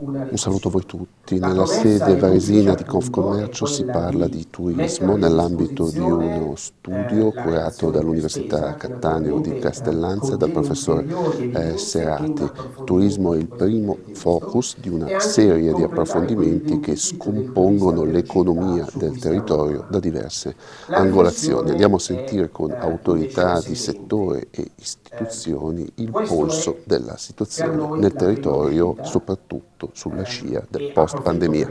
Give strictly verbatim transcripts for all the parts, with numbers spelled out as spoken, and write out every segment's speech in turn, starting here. Un saluto a voi tutti. Nella sede varesina di Confcommercio si parla di turismo nell'ambito di uno studio curato dall'Università Cattaneo di Castellanza dal professor eh, Serati. Turismo è il primo focus di una serie di approfondimenti che scompongono l'economia del territorio da diverse angolazioni. Andiamo a sentire con autorità di settore e istituzioni il polso della situazione nel territorio, soprattutto sulla scia del post-pandemia.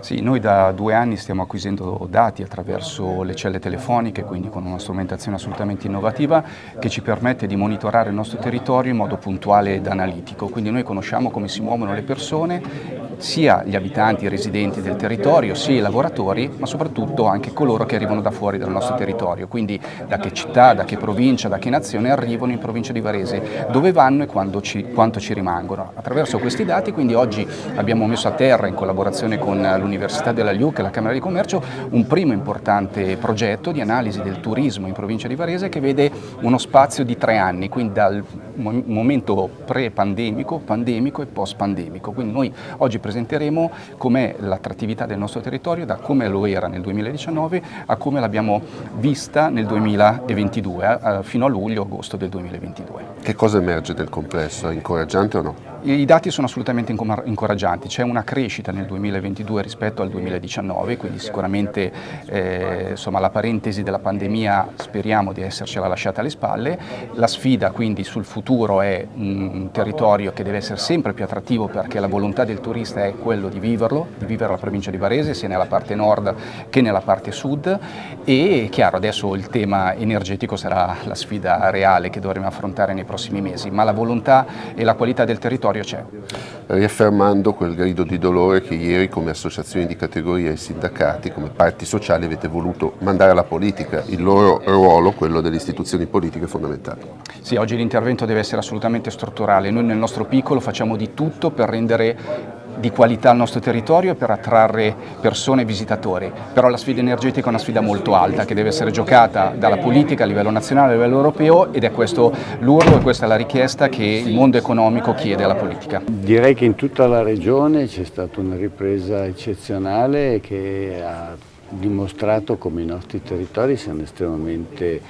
Sì, noi da due anni stiamo acquisendo dati attraverso le celle telefoniche, quindi con una strumentazione assolutamente innovativa che ci permette di monitorare il nostro territorio in modo puntuale ed analitico. Quindi noi conosciamo come si muovono le persone, sia gli abitanti, i residenti del territorio, sia i lavoratori, ma soprattutto anche coloro che arrivano da fuori dal nostro territorio, quindi da che città, da che provincia, da che nazione arrivano in provincia di Varese, dove vanno e quando ci, quanto ci rimangono. Attraverso questi dati, quindi oggi Oggi abbiamo messo a terra, in collaborazione con l'Università della Luc e la Camera di Commercio, un primo importante progetto di analisi del turismo in provincia di Varese che vede uno spazio di tre anni, quindi dal momento pre-pandemico, pandemico e post-pandemico. Quindi noi oggi presenteremo com'è l'attrattività del nostro territorio, da come lo era nel duemiladiciannove a come l'abbiamo vista nel duemilaventidue, fino a luglio-agosto del duemilaventidue. Che cosa emerge del complesso? È incoraggiante o no? I dati sono assolutamente incoraggianti, c'è una crescita nel duemilaventidue rispetto al duemiladiciannove, quindi sicuramente eh, insomma, la parentesi della pandemia speriamo di essercela lasciata alle spalle. La sfida quindi sul futuro è un territorio che deve essere sempre più attrattivo, perché la volontà del turista è quello di viverlo, di vivere la provincia di Varese sia nella parte nord che nella parte sud, e chiaro adesso il tema energetico sarà la sfida reale che dovremo affrontare nei prossimi mesi, ma la volontà e la qualità del territorio c'è. Riaffermando quel grido di dolore che ieri come associazioni di categoria e sindacati, come parti sociali, avete voluto mandare alla politica, il loro ruolo, quello delle istituzioni politiche, fondamentale. Sì, oggi l'intervento deve essere assolutamente strutturale, noi nel nostro piccolo facciamo di tutto per rendere di qualità al nostro territorio e per attrarre persone e visitatori, però la sfida energetica è una sfida molto alta che deve essere giocata dalla politica a livello nazionale, a livello europeo, ed è questo l'urlo e questa è la richiesta che il mondo economico chiede alla politica. Direi che in tutta la regione c'è stata una ripresa eccezionale che ha dimostrato come i nostri territori siano estremamente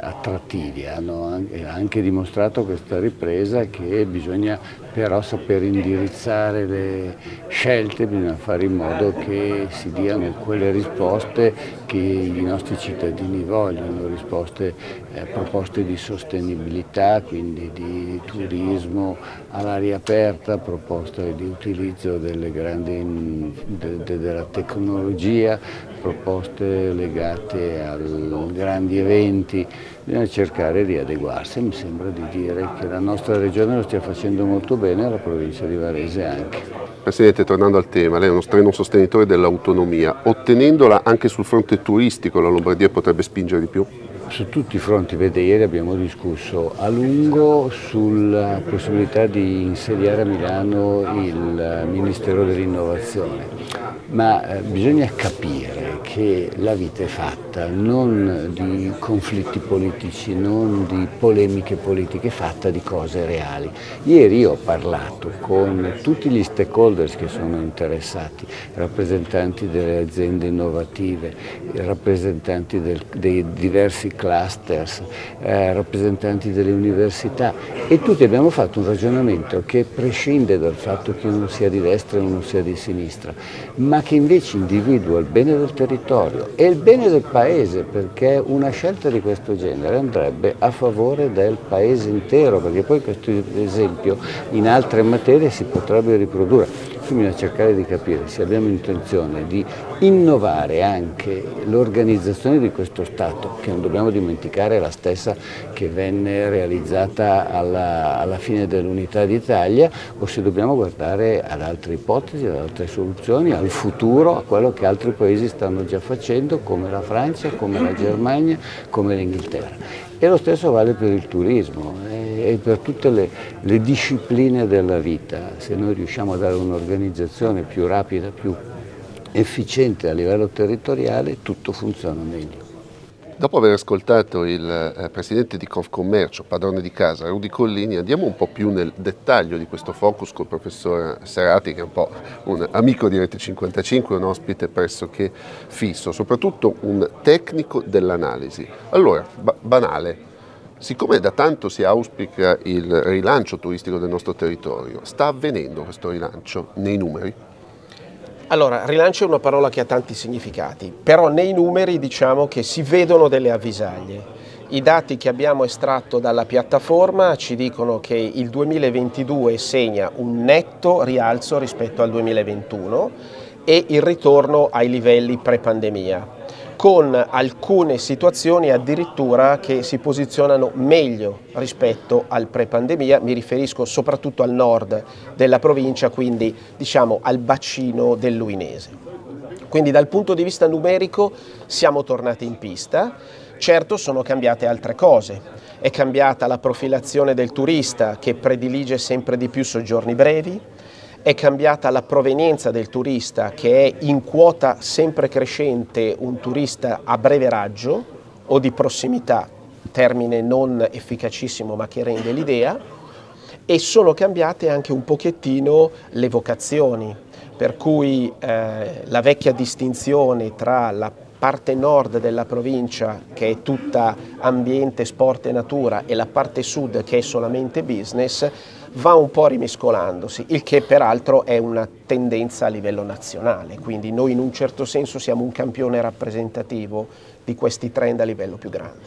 attrattivi, hanno anche dimostrato questa ripresa che bisogna però saper indirizzare le scelte, bisogna fare in modo che si diano quelle risposte che i nostri cittadini vogliono, risposte, eh, proposte di sostenibilità, quindi di turismo all'aria aperta, proposte di utilizzo delle grandi, de, de, della tecnologia, proposte legate ai grandi eventi. Bisogna cercare di adeguarsi, mi sembra di dire che la nostra regione lo stia facendo molto bene, la provincia di Varese anche. Presidente, tornando al tema, lei è uno strenuo sostenitore dell'autonomia, ottenendola anche sul fronte turistico la Lombardia potrebbe spingere di più? Su tutti i fronti, vede, ieri abbiamo discusso a lungo sulla possibilità di insediare a Milano il Ministero dell'Innovazione. Ma bisogna capire che la vita è fatta non di conflitti politici, non di polemiche politiche, è fatta di cose reali. Ieri ho parlato con tutti gli stakeholders che sono interessati, rappresentanti delle aziende innovative, rappresentanti del, dei diversi clusters, eh, rappresentanti delle università, e tutti abbiamo fatto un ragionamento che prescinde dal fatto che uno sia di destra e uno sia di sinistra, ma ma che invece individua il bene del territorio e il bene del paese, perché una scelta di questo genere andrebbe a favore del paese intero, perché poi questo esempio in altre materie si potrebbe riprodurre. Bisogna cercare di capire se abbiamo intenzione di innovare anche l'organizzazione di questo Stato, che non dobbiamo dimenticare è la stessa che venne realizzata alla, alla fine dell'Unità d'Italia, o se dobbiamo guardare ad altre ipotesi, ad altre soluzioni, al futuro, a quello che altri paesi stanno già facendo, come la Francia, come la Germania, come l'Inghilterra. E lo stesso vale per il turismo e per tutte le, le discipline della vita. Se noi riusciamo a dare un'organizzazione più rapida, più efficiente a livello territoriale, tutto funziona meglio. Dopo aver ascoltato il eh, presidente di Confcommercio, padrone di casa, Rudy Collini, andiamo un po' più nel dettaglio di questo focus col professor Serati, che è un po' un amico di Rete cinquantacinque, un ospite pressoché fisso, soprattutto un tecnico dell'analisi. Allora, ba banale. Siccome da tanto si auspica il rilancio turistico del nostro territorio, sta avvenendo questo rilancio nei numeri? Allora, rilancio è una parola che ha tanti significati, però nei numeri diciamo che si vedono delle avvisaglie. I dati che abbiamo estratto dalla piattaforma ci dicono che il duemilaventidue segna un netto rialzo rispetto al duemilaventuno e il ritorno ai livelli pre-pandemia, con alcune situazioni addirittura che si posizionano meglio rispetto al pre-pandemia. Mi riferisco soprattutto al nord della provincia, quindi diciamo al bacino del Luinese. Quindi dal punto di vista numerico siamo tornati in pista. Certo, sono cambiate altre cose, è cambiata la profilazione del turista che predilige sempre di più soggiorni brevi, è cambiata la provenienza del turista, che è in quota sempre crescente un turista a breve raggio o di prossimità, termine non efficacissimo ma che rende l'idea, e sono cambiate anche un pochettino le vocazioni, per cui eh, la vecchia distinzione tra la parte nord della provincia, che è tutta ambiente, sport e natura, e la parte sud, che è solamente business, va un po' rimescolandosi, il che peraltro è una tendenza a livello nazionale, quindi noi in un certo senso siamo un campione rappresentativo di questi trend a livello più grande.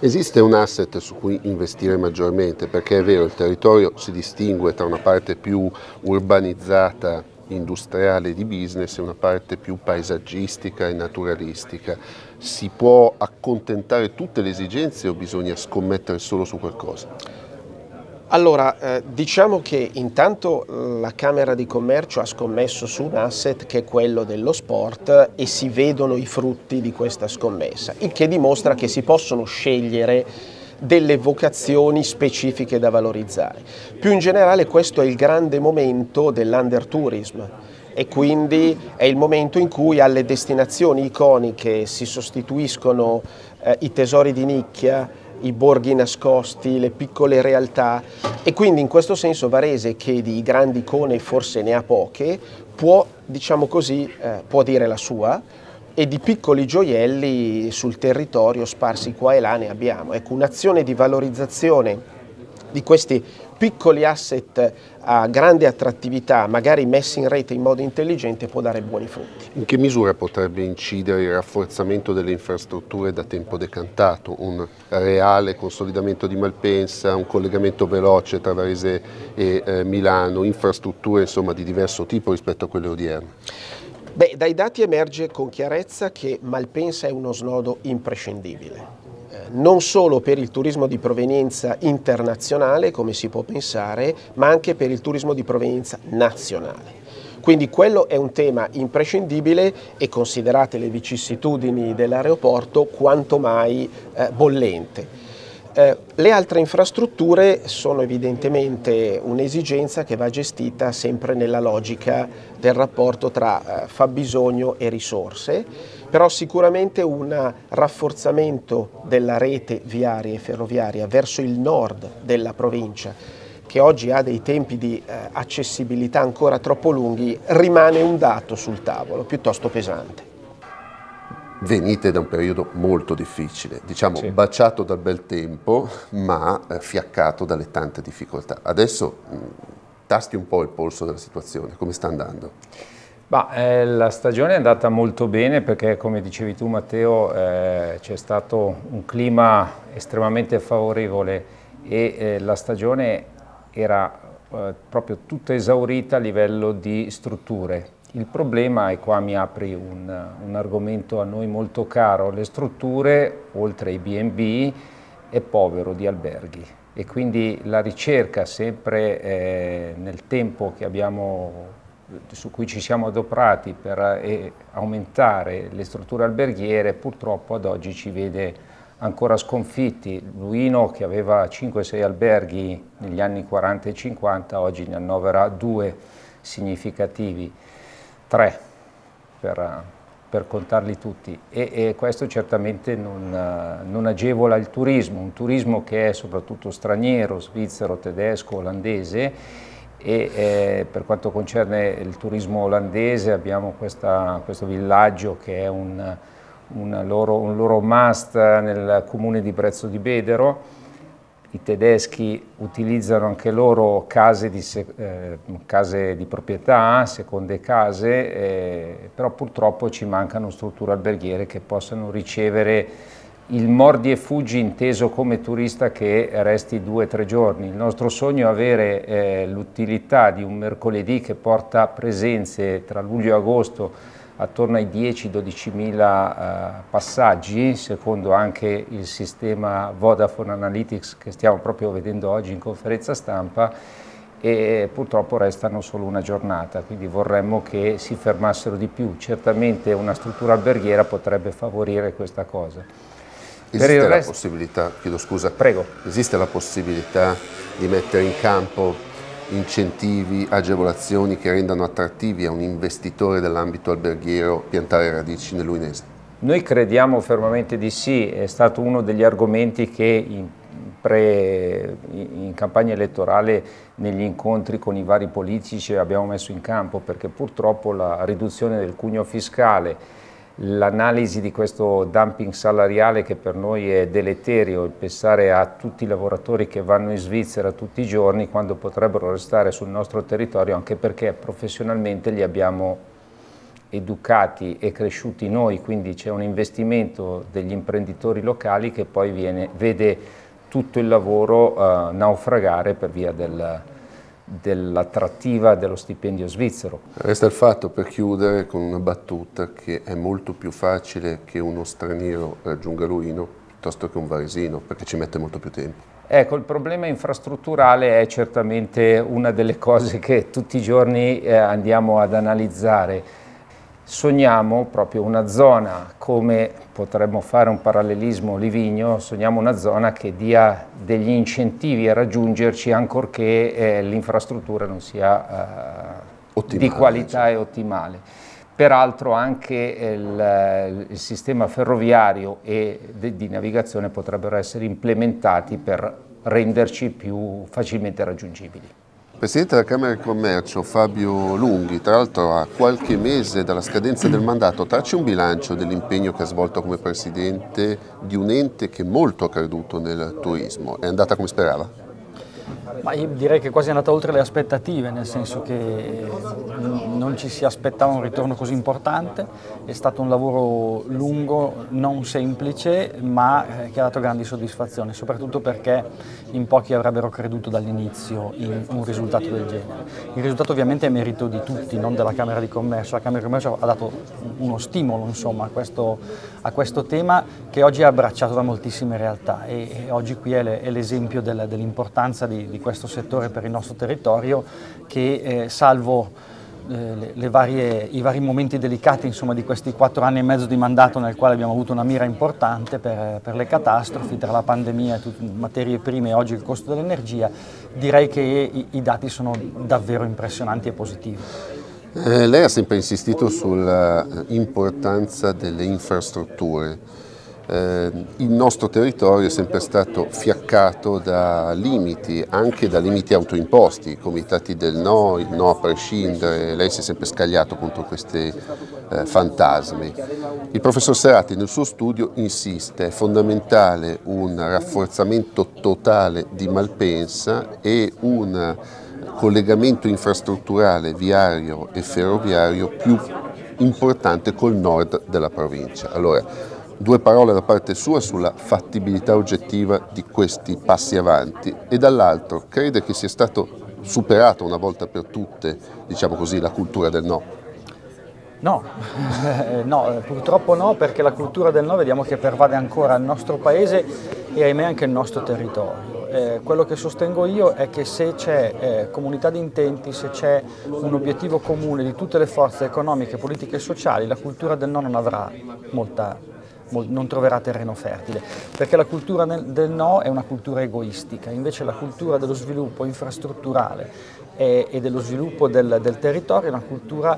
Esiste un asset su cui investire maggiormente, perché è vero, il territorio si distingue tra una parte più urbanizzata, industriale di business e una parte più paesaggistica e naturalistica. Si può accontentare tutte le esigenze o bisogna scommettere solo su qualcosa? Allora, eh, diciamo che intanto la Camera di Commercio ha scommesso su un asset che è quello dello sport e si vedono i frutti di questa scommessa, il che dimostra che si possono scegliere delle vocazioni specifiche da valorizzare. Più in generale questo è il grande momento dell'undertourism e quindi è il momento in cui alle destinazioni iconiche si sostituiscono eh, i tesori di nicchia, i borghi nascosti, le piccole realtà, e quindi in questo senso Varese, che di grandi icone forse ne ha poche, può, diciamo così, eh, può dire la sua, e di piccoli gioielli sul territorio sparsi qua e là ne abbiamo. Ecco, un'azione di valorizzazione di questi piccoli asset a grande attrattività, magari messi in rete in modo intelligente, può dare buoni frutti. In che misura potrebbe incidere il rafforzamento delle infrastrutture da tempo decantato, un reale consolidamento di Malpensa, un collegamento veloce tra Varese e eh, Milano, infrastrutture insomma di diverso tipo rispetto a quelle odierne? Beh, dai dati emerge con chiarezza che Malpensa è uno snodo imprescindibile, eh, non solo per il turismo di provenienza internazionale, come si può pensare, ma anche per il turismo di provenienza nazionale. Quindi quello è un tema imprescindibile e, considerate le vicissitudini dell'aeroporto, quanto mai eh, bollente. Eh, le altre infrastrutture sono evidentemente un'esigenza che va gestita sempre nella logica del rapporto tra eh, fabbisogno e risorse, però sicuramente un rafforzamento della rete viaria e ferroviaria verso il nord della provincia, che oggi ha dei tempi di eh, accessibilità ancora troppo lunghi, rimane un dato sul tavolo piuttosto pesante. Venite da un periodo molto difficile, diciamo sì, baciato dal bel tempo, ma fiaccato dalle tante difficoltà. Adesso mh, tasti un po' il polso della situazione, come sta andando? Bah, eh, la stagione è andata molto bene perché, come dicevi tu Matteo, eh, c'è stato un clima estremamente favorevole e eh, la stagione era eh, proprio tutta esaurita a livello di strutture. Il problema, e qua mi apri un, un argomento a noi molto caro, le strutture, oltre ai B e B, è povero di alberghi, e quindi la ricerca sempre eh, nel tempo che abbiamo, su cui ci siamo adoperati per eh, aumentare le strutture alberghiere, purtroppo ad oggi ci vede ancora sconfitti. Luino, che aveva cinque sei alberghi negli anni quaranta e cinquanta, oggi ne annovera due significativi. Tre per, per contarli tutti, e, e questo certamente non, non agevola il turismo, un turismo che è soprattutto straniero, svizzero, tedesco, olandese. E eh, per quanto concerne il turismo olandese abbiamo questa, questo villaggio che è un, un, loro, un loro must nel comune di Brezzo di Bedero. I tedeschi utilizzano anche loro case di, eh, case di proprietà, seconde case, eh, però purtroppo ci mancano strutture alberghiere che possano ricevere il mordi e fuggi inteso come turista che resti due o tre giorni. Il nostro sogno è avere eh, l'utilità di un mercoledì che porta presenze tra luglio e agosto attorno ai dieci dodicimila eh, passaggi, secondo anche il sistema Vodafone Analytics che stiamo proprio vedendo oggi in conferenza stampa, e purtroppo restano solo una giornata, quindi vorremmo che si fermassero di più. Certamente una struttura alberghiera potrebbe favorire questa cosa. Esiste la resto... possibilità, chiedo scusa, prego. Esiste la possibilità di mettere in campo incentivi, agevolazioni che rendano attrattivi a un investitore dell'ambito alberghiero piantare radici nel Luinese? Noi crediamo fermamente di sì, è stato uno degli argomenti che in, pre, in campagna elettorale, negli incontri con i vari politici abbiamo messo in campo, perché purtroppo la riduzione del cuneo fiscale, l'analisi di questo dumping salariale che per noi è deleterio, pensare a tutti i lavoratori che vanno in Svizzera tutti i giorni quando potrebbero restare sul nostro territorio, anche perché professionalmente li abbiamo educati e cresciuti noi, quindi c'è un investimento degli imprenditori locali che poi viene, vede tutto il lavoro eh, naufragare per via del dell'attrattiva dello stipendio svizzero. Resta il fatto, per chiudere con una battuta, che è molto più facile che uno straniero raggiunga Luino piuttosto che un varesino, perché ci mette molto più tempo. Ecco, il problema infrastrutturale è certamente una delle cose che tutti i giorni eh, andiamo ad analizzare. Sogniamo proprio una zona, come potremmo fare un parallelismo Livigno, sogniamo una zona che dia degli incentivi a raggiungerci, ancorché eh, l'infrastruttura non sia eh, ottimale, di qualità e ottimale. Peraltro anche il, il sistema ferroviario e de, di navigazione potrebbero essere implementati per renderci più facilmente raggiungibili. Presidente della Camera di Commercio Fabio Lunghi, tra l'altro a qualche mese dalla scadenza del mandato, tracci un bilancio dell'impegno che ha svolto come Presidente di un ente che molto ha creduto nel turismo. È andata come sperava? Ma io direi che è quasi andata oltre le aspettative, nel senso che non ci si aspettava un ritorno così importante. È stato un lavoro lungo, non semplice, ma che ha dato grandi soddisfazioni, soprattutto perché in pochi avrebbero creduto dall'inizio in un risultato del genere. Il risultato ovviamente è merito di tutti, non della Camera di Commercio. La Camera di Commercio ha dato uno stimolo, insomma, a questo, a questo tema, che oggi è abbracciato da moltissime realtà, e, e oggi qui è l'esempio dell'importanza di, di questo settore per il nostro territorio, che eh, salvo Le, le varie, i vari momenti delicati, insomma, di questi quattro anni e mezzo di mandato, nel quale abbiamo avuto una mira importante per, per le catastrofi, tra la pandemia, tutte, materie prime e oggi il costo dell'energia, direi che i, i dati sono davvero impressionanti e positivi. Eh, lei ha sempre insistito sulla importanza delle infrastrutture. Eh, il nostro territorio è sempre stato fiaccato da limiti, anche da limiti autoimposti, i comitati del no, il no a prescindere. Lei si è sempre scagliato contro questi eh, fantasmi. Il professor Serati nel suo studio insiste: è fondamentale un rafforzamento totale di Malpensa e un collegamento infrastrutturale viario e ferroviario più importante col nord della provincia. Allora, due parole da parte sua sulla fattibilità oggettiva di questi passi avanti, e dall'altro crede che sia stato superato una volta per tutte, diciamo così, la cultura del no? No, no, purtroppo no, perché la cultura del no vediamo che pervade ancora il nostro paese e ahimè anche il nostro territorio. Eh, quello che sostengo io è che se c'è eh, comunità di intenti, se c'è un obiettivo comune di tutte le forze economiche, politiche e sociali, la cultura del no non avrà molta non troverà terreno fertile, perché la cultura del no è una cultura egoistica, invece la cultura dello sviluppo infrastrutturale e dello sviluppo del, del territorio è una cultura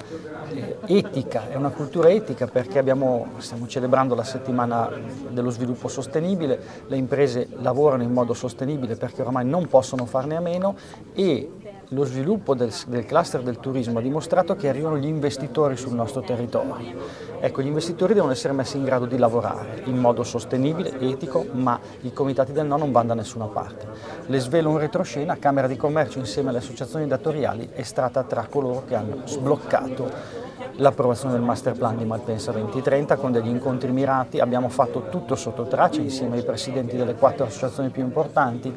etica, è una cultura etica perché abbiamo, stiamo celebrando la settimana dello sviluppo sostenibile, le imprese lavorano in modo sostenibile perché ormai non possono farne a meno e lo sviluppo del, del cluster del turismo ha dimostrato che arrivano gli investitori sul nostro territorio. Ecco, gli investitori devono essere messi in grado di lavorare in modo sostenibile, etico, ma i comitati del no non vanno da nessuna parte. Le svelo un retroscena, Camera di Commercio insieme alle associazioni datoriali è stata tra coloro che hanno sbloccato l'approvazione del master plan di Malpensa duemilatrenta con degli incontri mirati, abbiamo fatto tutto sotto traccia insieme ai presidenti delle quattro associazioni più importanti.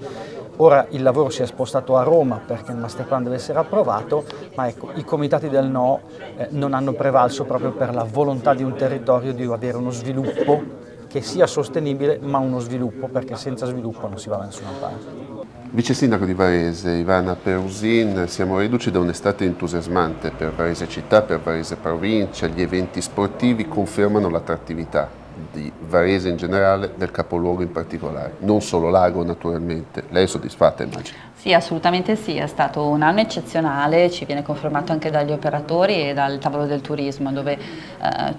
Ora il lavoro si è spostato a Roma perché il master plan deve essere approvato, ma ecco, i comitati del no eh, non hanno prevalso proprio per la volontà di un territorio di avere uno sviluppo che sia sostenibile, ma uno sviluppo, perché senza sviluppo non si va da nessuna parte. Vice Sindaco di Varese, Ivana Perusin, siamo reduci da un'estate entusiasmante per Varese città, per Varese provincia, gli eventi sportivi confermano l'attrattività di Varese in generale, del capoluogo in particolare, non solo Lago naturalmente, lei è soddisfatta immagino? Sì, assolutamente sì, è stato un anno eccezionale, ci viene confermato anche dagli operatori e dal tavolo del turismo dove eh,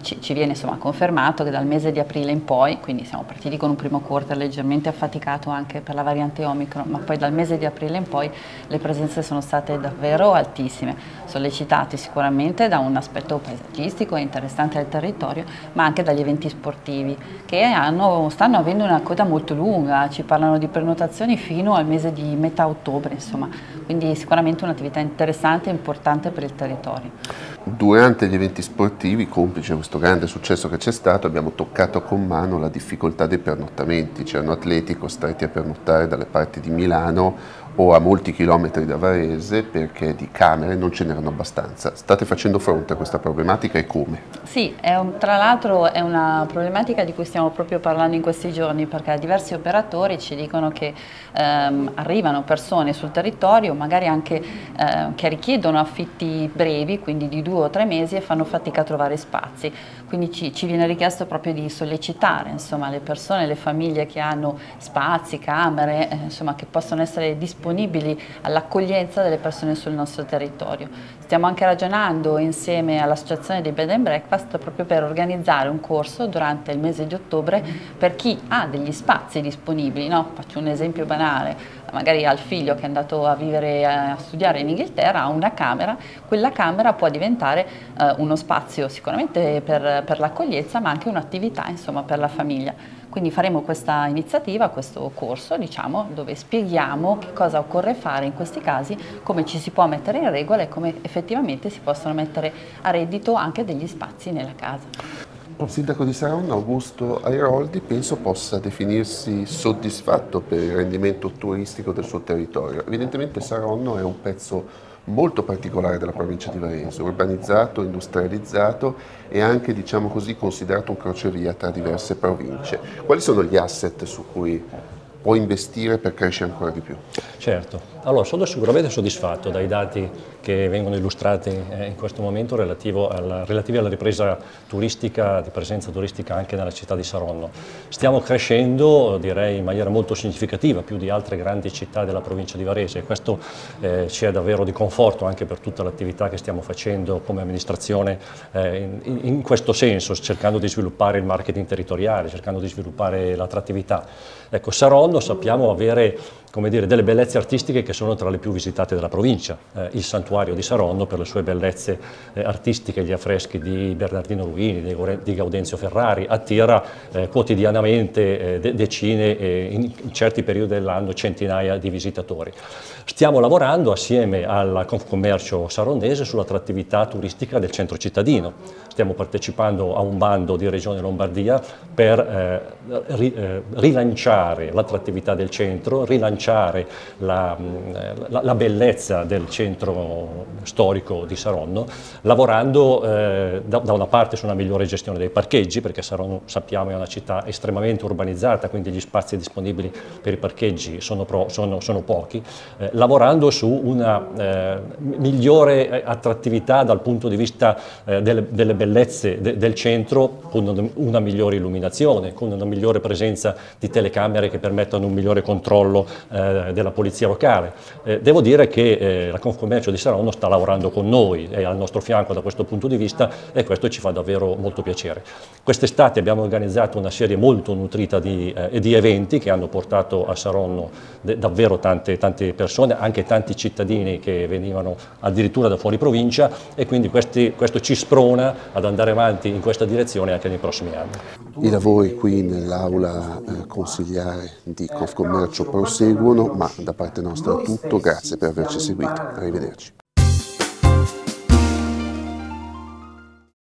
ci, ci viene insomma confermato che dal mese di aprile in poi, quindi siamo partiti con un primo quarter leggermente affaticato anche per la variante Omicron, ma poi dal mese di aprile in poi le presenze sono state davvero altissime, sollecitate sicuramente da un aspetto paesaggistico e interessante del territorio, ma anche dagli eventi sportivi che hanno, stanno avendo una coda molto lunga, ci parlano di prenotazioni fino al mese di metà ottobre. Insomma, quindi sicuramente un'attività interessante e importante per il territorio. Durante gli eventi sportivi, complice questo grande successo che c'è stato, abbiamo toccato con mano la difficoltà dei pernottamenti, c'erano atleti costretti a pernottare dalle parti di Milano o a molti chilometri da Varese perché di camere non ce n'erano abbastanza. State facendo fronte a questa problematica e come? Sì, è un, tra l'altro è una problematica di cui stiamo proprio parlando in questi giorni perché diversi operatori ci dicono che ehm, arrivano persone sul territorio magari anche eh, che richiedono affitti brevi, quindi di due o tre mesi e fanno fatica a trovare spazi. Quindi ci, ci viene richiesto proprio di sollecitare insomma, le persone, le famiglie che hanno spazi, camere, eh, insomma, che possono essere disponibili disponibili all'accoglienza delle persone sul nostro territorio. Stiamo anche ragionando insieme all'associazione dei Bed and Breakfast proprio per organizzare un corso durante il mese di ottobre per chi ha degli spazi disponibili, no? Faccio un esempio banale, magari al figlio che è andato a vivere, a studiare in Inghilterra, ha una camera, quella camera può diventare eh, uno spazio sicuramente per, per l'accoglienza ma anche un'attività insomma per la famiglia. Quindi faremo questa iniziativa, questo corso, diciamo, dove spieghiamo che cosa occorre fare in questi casi, come ci si può mettere in regola e come effettivamente si possono mettere a reddito anche degli spazi nella casa. Il sindaco di Saronno, Augusto Airoldi, penso possa definirsi soddisfatto per il rendimento turistico del suo territorio. Evidentemente Saronno è un pezzo molto particolare della provincia di Varese, urbanizzato, industrializzato e anche, diciamo così, considerato un crocevia tra diverse province. Quali sono gli asset su cui può investire per crescere ancora di più? Certo, allora sono sicuramente soddisfatto dai dati che vengono illustrati eh, in questo momento relativo alla, relativi alla ripresa turistica, di presenza turistica anche nella città di Saronno. Stiamo crescendo direi in maniera molto significativa, più di altre grandi città della provincia di Varese e questo eh, ci è davvero di conforto anche per tutta l'attività che stiamo facendo come amministrazione eh, in, in questo senso, cercando di sviluppare il marketing territoriale, cercando di sviluppare l'attrattività. Ecco, Saronno sappiamo avere, come dire, delle bellezze artistiche che sono tra le più visitate della provincia, eh, il Santuario di Saronno per le sue bellezze eh, artistiche, gli affreschi di Bernardino Luini, di, di Gaudenzio Ferrari, attira eh, quotidianamente eh, de decine e in, in certi periodi dell'anno centinaia di visitatori. Stiamo lavorando assieme alla Confcommercio saronnese sull'attrattività turistica del centro cittadino, stiamo partecipando a un bando di Regione Lombardia per eh, ri, eh, rilanciare l'attività del centro, rilanciare bilanciare la, la, la bellezza del centro storico di Saronno, lavorando eh, da, da una parte su una migliore gestione dei parcheggi, perché Saronno sappiamo è una città estremamente urbanizzata, quindi gli spazi disponibili per i parcheggi sono, pro, sono, sono pochi, eh, lavorando su una eh, migliore attrattività dal punto di vista eh, delle, delle bellezze de, del centro, con una migliore illuminazione, con una migliore presenza di telecamere che permettano un migliore controllo eh, della polizia locale. Eh, devo dire che eh, la Confcommercio di Saronno sta lavorando con noi, è al nostro fianco da questo punto di vista e questo ci fa davvero molto piacere. Quest'estate abbiamo organizzato una serie molto nutrita di, eh, di eventi che hanno portato a Saronno davvero tante, tante persone, anche tanti cittadini che venivano addirittura da fuori provincia, e quindi questi, questo ci sprona ad andare avanti in questa direzione anche nei prossimi anni. I lavori qui nell'aula eh, consigliare di Confcommercio proseguono, ma da parte nostra è tutto, grazie per averci seguito, arrivederci.